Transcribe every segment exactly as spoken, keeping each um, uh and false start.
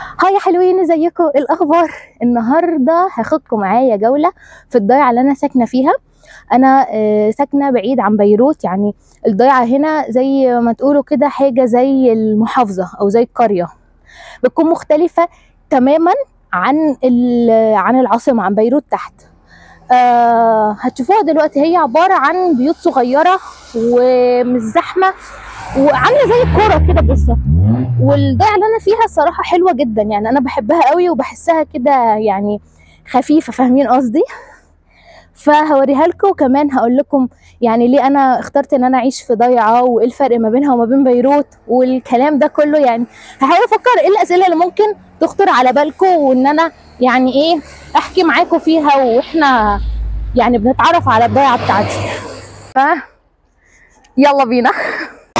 هاي يا حلوين، ازيكم؟ الاخبار؟ النهارده هاخدكم معايا جوله في الضيعه اللي انا ساكنه فيها. انا ساكنه بعيد عن بيروت، يعني الضيعه هنا زي ما تقولوا كده حاجه زي المحافظه او زي القريه، بتكون مختلفه تماما عن عن العاصمه، عن بيروت تحت. أه هتشوفوها دلوقتي، هي عباره عن بيوت صغيره ومش زحمه وعامله زي الكوره كده بالظبط. والضيعه اللي انا فيها الصراحه حلوه جدا، يعني انا بحبها قوي وبحسها كده يعني خفيفه، فاهمين قصدي؟ فهوريها لكم، وكمان هقول لكم يعني ليه انا اخترت ان انا اعيش في ضيعه وايه الفرق ما بينها وما بين بيروت والكلام ده كله. يعني هحاول افكر ايه الاسئله اللي ممكن تخطر على بالكم، وان انا يعني ايه احكي معاكم فيها واحنا يعني بنتعرف على الضيعه بتاعتي. ف يلا بينا.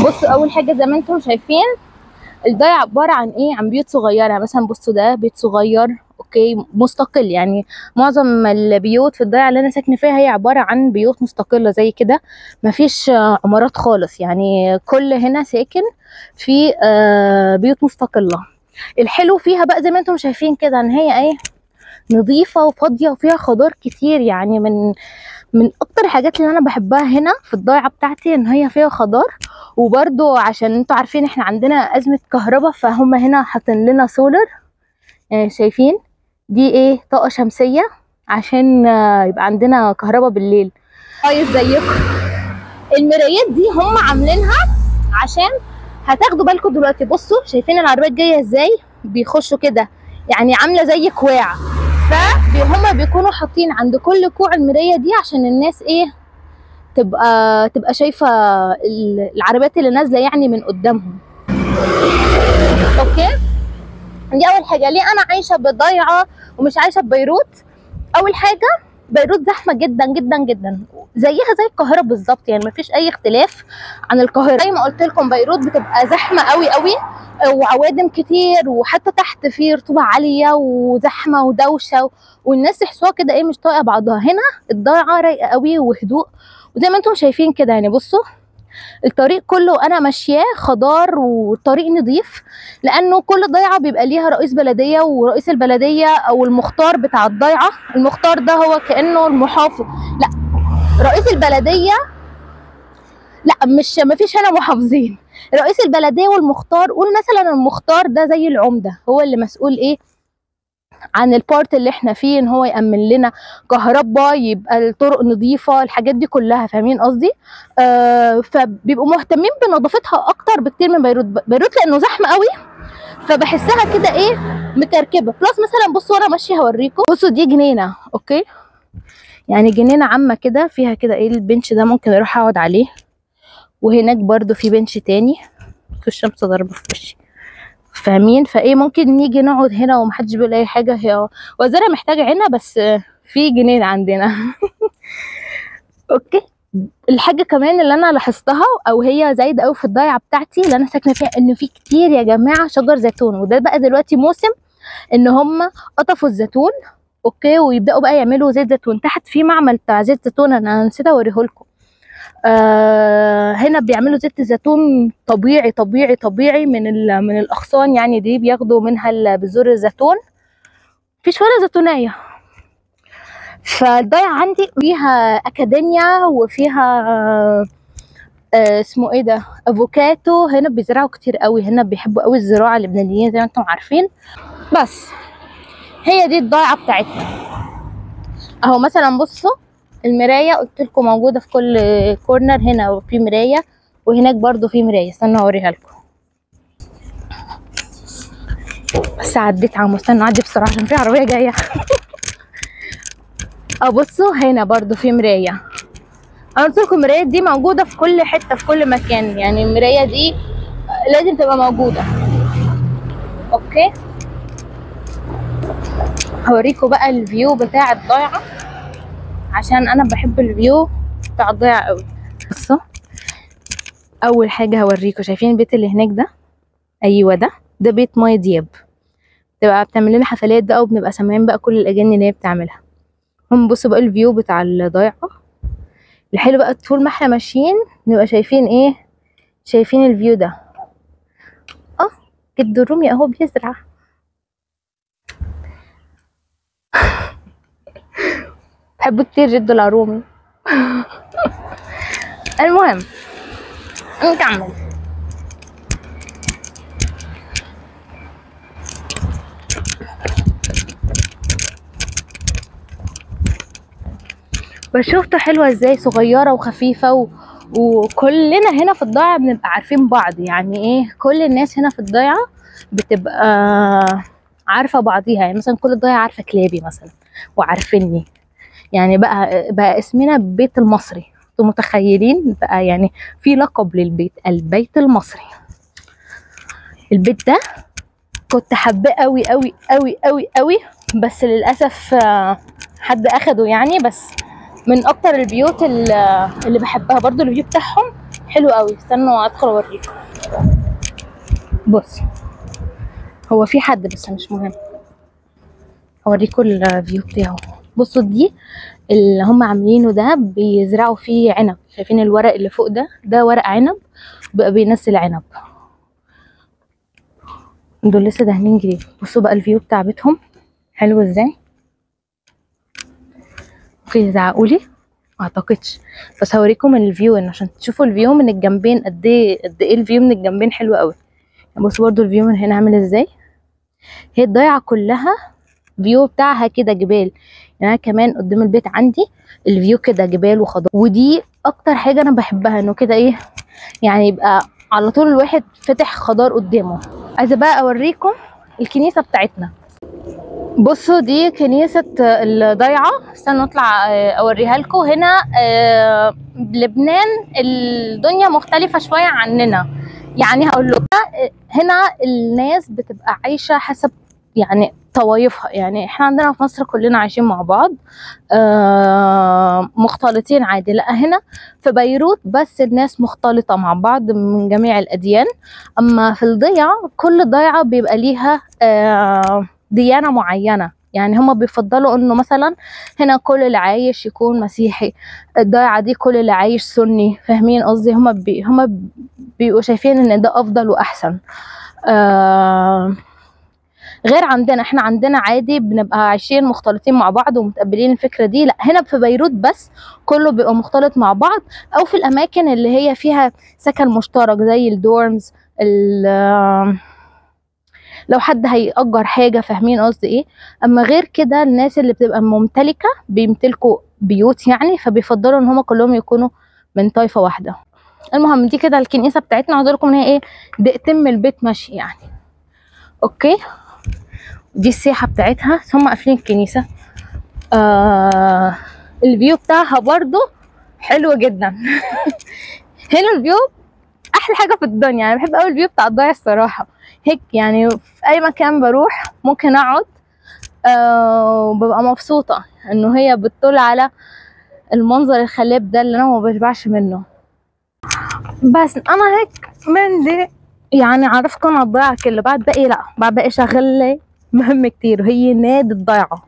بصوا، اول حاجه زي ما انتم شايفين الضيعه عباره عن ايه، عن بيوت صغيره. مثلا بصوا، ده بيت صغير اوكي مستقل، يعني معظم البيوت في الضيعه اللي انا ساكنه فيها هي عباره عن بيوت مستقله زي كده، مفيش عمارات خالص، يعني كل هنا ساكن في بيوت مستقله. الحلو فيها بقى زي ما انتم شايفين كده ان هي ايه، نظيفه وفاضيه وفيها خضار كتير. يعني من من اكتر الحاجات اللي انا بحبها هنا في الضيعه بتاعتي ان هي فيها خضار. وبرده عشان انتوا عارفين احنا عندنا ازمه كهرباء، فهم هنا حاطين لنا سولر، يعني شايفين دي ايه، طاقه شمسيه عشان يبقى عندنا كهرباء بالليل. طيب زيكم المرايات دي هم عاملينها عشان هتاخدوا بالكم دلوقتي. بصوا شايفين العربيات جايه ازاي، بيخشوا كده يعني عامله زي كواع، فهما بيكونوا حاطين عند كل كوع المرايه دي عشان الناس ايه تبقى تبقى شايفه العربيات اللي نازله يعني من قدامهم. اوكي، دي اول حاجه ليه انا عايشه بالضيعه ومش عايشه ببيروت. اول حاجه بيروت زحمه جدا جدا جدا زيها زي القاهره بالظبط، يعني مفيش اي اختلاف عن القاهره. زي ما قلت لكم بيروت بتبقى زحمه قوي قوي وعوادم كتير، وحتى تحت في رطوبه عاليه وزحمه ودوشه، والناس يحسوها كده ايه مش طايقه بعضها. هنا الضيعه رايقه قوي وهدوء، وزي ما انتم شايفين كده يعني بصوا الطريق كله انا ماشياه خضار والطريق نظيف، لانه كل ضيعه بيبقى ليها رئيس بلديه، ورئيس البلديه او المختار بتاع الضيعه، المختار ده هو كانه المحافظ، لا رئيس البلديه، لا مش مفيش هنا محافظين، رئيس البلديه والمختار. قول مثلا المختار ده زي العمده، هو اللي مسؤول ايه عن البارت اللي احنا فيه، ان هو يأمن لنا كهرباء، يبقى الطرق نظيفه، الحاجات دي كلها، فاهمين قصدي؟ آه فبيبقوا مهتمين بنظافتها اكتر بكتير من بيروت. بيروت لانه زحمه قوي فبحسها كده ايه مكركبه. بلس مثلا بصوا وانا ماشيه هوريكم، بصوا دي جنينه اوكي، يعني جنينه عامه كده فيها كده ايه البنش ده ممكن اروح اقعد عليه، وهناك برده في بنش تاني. في الشمس ضربه في وشي، فاهمين؟ فايه ممكن نيجي نقعد هنا ومحدش بيقول اي حاجه، هي وزاره محتاجه عنا بس في جنين عندنا. اوكي، الحاجه كمان اللي انا لاحظتها او هي زايده قوي في الضيعه بتاعتي اللي انا ساكنه فيها، ان في كتير يا جماعه شجر زيتون. وده بقى دلوقتي موسم ان هم قطفوا الزيتون اوكي، ويبداوا بقى يعملوا زيت زيتون. تحت في معمل بتاع زيت زيتون انا نسيت اوريهولكم. آه هنا بيعملوا زيت الزيتون طبيعي طبيعي طبيعي من من الاغصان، يعني دي بياخدوا منها بذور الزيتون، مفيش ولا زيتونيه. فالضيعه عندي فيها اكاديميا وفيها آه آه اسمه ايه ده، افوكاتو، هنا بيزرعوا كتير قوي، هنا بيحبوا قوي الزراعه اللبنانيين زي ما انتم عارفين. بس هي دي الضيعه بتاعتنا اهو. مثلا بصوا المرايه قلت لكم موجوده في كل كورنر، هنا في مرايه وهناك برضو في مرايه. استنى اوريها لكم، بس عديت عم استنى اعدي بسرعه عشان في عربيه جايه. اه بصوا هنا برضو في مرايه، انا قلت لكم المرايات دي موجوده في كل حته في كل مكان، يعني المرايه دي لازم تبقى موجوده. اوكي هوريكم بقى الفيو بتاع الضيعه عشان انا بحب الفيو بتاع الضيعه قوي. بصوا اول حاجه هوريكم، شايفين البيت اللي هناك ده؟ ايوه ده ده بيت ماي دياب، بتبقى بتعمل لنا حفلات بقى، وبنبقى سامعين بقى كل الاغاني اللي هي بتعملها. هم بصوا بقى الفيو بتاع الضيعه. الحلو بقى طول ما احنا ماشيين نبقى شايفين ايه، شايفين الفيو ده. اه جد الرومي اهو بيزرع، بحب كتير جدو العرومي. المهم نكمل. بشوفته حلوة ازاي، صغيرة وخفيفة و... وكلنا هنا في الضيعة بنبقى عارفين بعض، يعني ايه كل الناس هنا في الضيعة بتبقى عارفة بعضيها، يعني مثلا كل الضيعة عارفة كلابي مثلا وعارفيني، يعني بقى بقى اسمنا بيت المصري، انتوا متخيلين بقى، يعني في لقب للبيت البيت المصري. البيت ده كنت حابه قوي قوي قوي قوي قوي، بس للاسف حد اخده يعني، بس من اكتر البيوت اللي بحبها. برضو الفيو بتاعهم حلو قوي، استنوا ادخل اوريكم. بص هو في حد بس مش مهم، اوريكم الفيو بتاعه. بصوا دي اللي هم عاملينه ده بيزرعوا فيه عنب، شايفين الورق اللي فوق ده، ده ورق عنب بقى بينزل عنب، دول لسه دهنين جديد. بصوا بقى الفيو بتاع بيتهم حلو ازاي، ممكن تزعقولي معتقدش، بس هوريكم الفيو عشان تشوفوا الفيو من الجنبين قد ايه، قد ايه الفيو من الجنبين حلو قوي. بصوا برضو الفيو من هنا عامل ازاي، هي الضيعه كلها فيو بتاعها كده جبال، يعني انا كمان قدام البيت عندي الفيو كده جبال وخضار، ودي اكتر حاجه انا بحبها انه كده ايه، يعني يبقى على طول الواحد فاتح خضار قدامه. عايزه بقى اوريكم الكنيسه بتاعتنا. بصوا دي كنيسه الضيعه، استنوا اطلع اوريها لكم. هنا بلبنان الدنيا مختلفه شويه عننا، يعني هقول لكم هنا الناس بتبقى عايشه حسب يعني طوايفها، يعني احنا عندنا في مصر كلنا عايشين مع بعض آه مختلطين عادي، لا هنا في بيروت بس الناس مختلطة مع بعض من جميع الأديان. أما في الضيعة كل ضيعة بيبقى ليها آه ديانة معينة، يعني هما بيفضلوا انه مثلا هنا كل اللي عايش يكون مسيحي، الضيعة دي كل اللي عايش سني، فاهمين قصدي؟ هما بي هما بيبقوا شايفين ان ده أفضل وأحسن، آه غير عندنا. احنا عندنا عادي بنبقى عايشين مختلطين مع بعض ومتقبلين الفكره دي، لا هنا في بيروت بس كله بيبقى مختلط مع بعض، او في الاماكن اللي هي فيها سكن مشترك زي الدورمز، لو حد هيأجر حاجه، فاهمين قصدي ايه؟ اما غير كده الناس اللي بتبقى ممتلكه بيمتلكوا بيوت يعني، فبيفضلوا ان هم كلهم يكونوا من طائفه واحده. المهم دي كده الكنيسه بتاعتنا، عايزه اقول لكم ان هي ايه دقيقتين من البيت ماشي يعني. اوكي دي السياحة بتاعتها، هم قافلين الكنيسة. آه الفيو بتاعها برضو حلو جدا. هنا الفيو احلى حاجة في الدنيا، انا بحب اوي الفيو بتاع الضيعة الصراحة، هيك يعني في اي مكان بروح ممكن اقعد آه وببقى مبسوطة انه هي بتطل على المنظر الخلاب ده اللي انا مبشبعش منه. بس انا هيك من دي يعني عرفكم على الضيعة كله، بعد باقي لا بعد باقي شغلة مهم كتير، هي نادي الضيعة.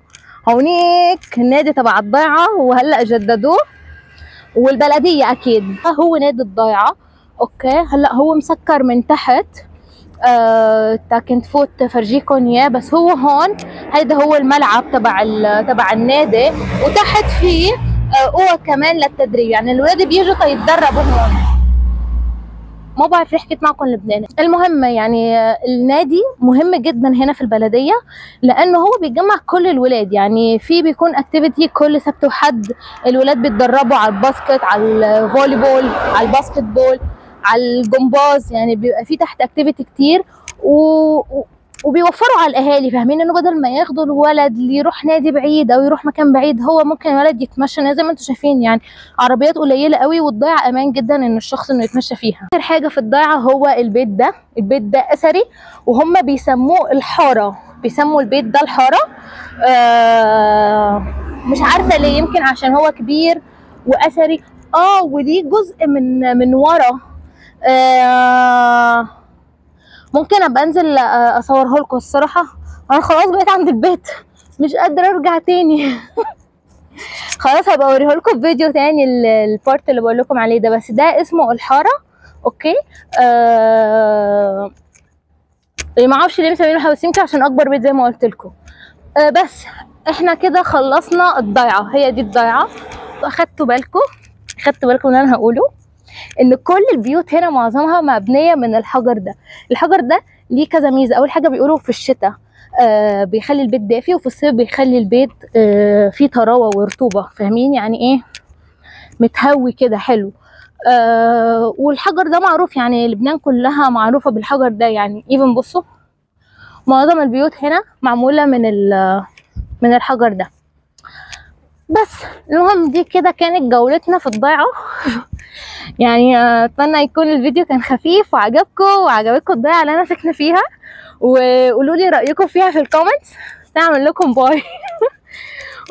هونيك النادي تبع الضيعة وهلأ جددوه، والبلدية أكيد هو نادي الضيعة. أوكي هلأ هو مسكر من تحت، أه كنت فوت فرجيكم إياه، بس هو هون هيدا هو الملعب تبع تبع النادي، وتحت فيه قوة كمان للتدريب، يعني الولاد بيجوا تيتدربوا هون. ما بعرف ليه حكيت معكم لبناني. المهم يعني النادي مهم جدا هنا في البلديه، لانه هو بيجمع كل الولاد، يعني في بيكون اكتيفيتي كل سبت وحد، الولاد بيتدربوا على الباسكت، على الفولي بول، على الباسكت بول، على الجمباز، يعني بيبقى في تحت اكتيفيتي كتير، و... وبيوفروا على الاهالي، فاهمين؟ انه بدل ما ياخدوا الولد يروح نادي بعيد او يروح مكان بعيد، هو ممكن الولد يتمشى زي ما انتم شايفين، يعني عربيات قليله قوي، والضيعه امان جدا ان الشخص انه يتمشى فيها. اخر حاجه في الضيعه هو البيت ده، البيت ده اثري وهم بيسموه الحاره، بيسموا البيت ده الحاره، آه مش عارفه ليه، يمكن عشان هو كبير واثري، اه وليه جزء من من ورا، آه ممكن ابقى انزل اصوره لكم. الصراحه انا خلاص بقيت عند البيت مش قادره ارجع تاني. خلاص هبقى اوريه لكم في فيديو تاني البارت اللي بقول لكم عليه ده، بس ده اسمه الحاره. اوكي آه... ما اعرفش ليه مسمينه حواسيم كده، عشان اكبر بيت زي ما قلت لكم، آه بس احنا كده خلصنا الضيعه، هي دي الضيعه. واخدتوا بالكم خدتوا بالكم من اللي انا هقوله، ان كل البيوت هنا معظمها مبنيه من الحجر ده. الحجر ده ليه كذا ميزه. اول حاجه بيقولوا في الشتاء آه بيخلي البيت دافي، وفي الصيف بيخلي البيت آه فيه طراوه ورطوبه، فاهمين يعني ايه؟ متهوي كده حلو. آه والحجر ده معروف، يعني لبنان كلها معروفه بالحجر ده. يعني ايفن بصوا معظم البيوت هنا معموله من من الحجر ده. بس المهم دي كده كانت جولتنا في الضيعه. يعني اتمنى يكون الفيديو كان خفيف وعجبكم وعجبتكم الضيعه اللي انا ساكنه فيها، وقولوا لي رايكم فيها في الكومنتس. هعمل لكم باي.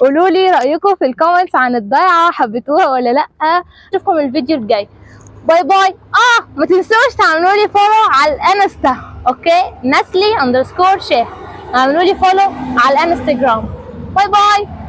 قولوا لي رايكم في الكومنتس عن الضيعه، حبيتوها ولا لا؟ اشوفكم الفيديو الجاي، باي باي. اه ما تنسوش تعملوا لي فولو على الانستا، اوكي؟ نسلي اندرسكور شاه، اعملوا لي فولو على الانستجرام. باي باي.